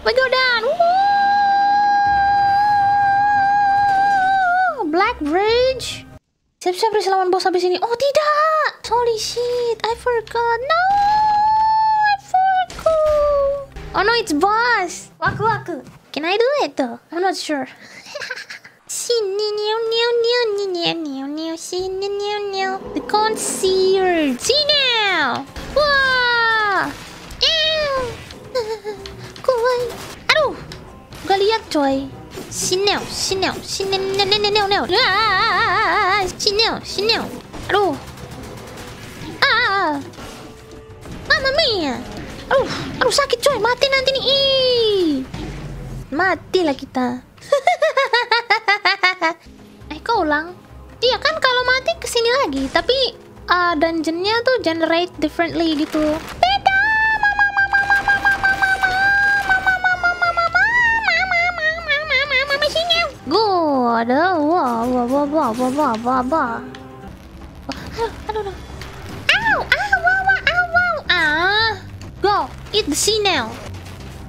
We go down. Woo! Black Bridge. Siap-siap di selaman bos habis ini. Oh tidak. Holy shit. I forgot. No. I forgot. Oh no, it's boss. Waku waku. Can I do it though? I'm not sure. The concierge. See now. Wah. Kuai. Aduh. Gak lihat coy. Sinel, sinel, sinel, sinel, sinel, sinel. Aduh. Ah. Mama mia. Aduh, aduh sakit coy. Mati nanti nih. Matilah kita. Kau ulang. Iya kan kalau mati kesini lagi. Tapi dungeonnya tuh generate differently gitu. Beda. Good. Wah wah wah wah wah wah wah. Aduh aduh. Ow ow wow wow wow. Ah. Go. Eat the sea now.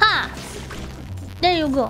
Ha. There you go.